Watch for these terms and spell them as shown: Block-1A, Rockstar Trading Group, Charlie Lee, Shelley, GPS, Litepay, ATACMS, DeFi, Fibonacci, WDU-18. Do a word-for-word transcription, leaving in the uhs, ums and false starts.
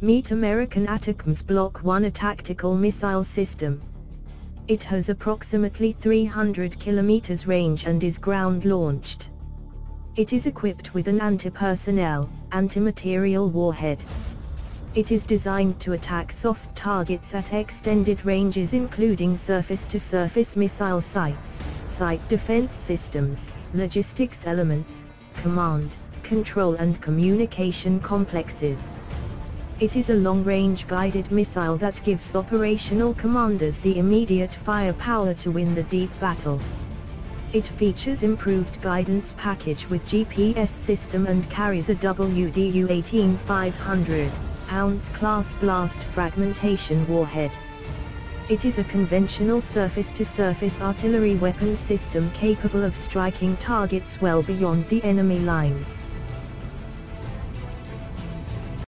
meet American ATACMS Block one A tactical missile system. It has approximately three hundred kilometers range and is ground-launched. It is equipped with an anti-personnel, anti-material warhead. It is designed to attack soft targets at extended ranges including surface-to-surface missile sites, site defense systems, logistics elements, command, control and communication complexes. It is a long-range guided missile that gives operational commanders the immediate firepower to win the deep battle. It features improved guidance package with G P S system and carries a W D U eighteen five hundred pound class blast fragmentation warhead. It is a conventional surface-to-surface artillery weapon system capable of striking targets well beyond the enemy lines.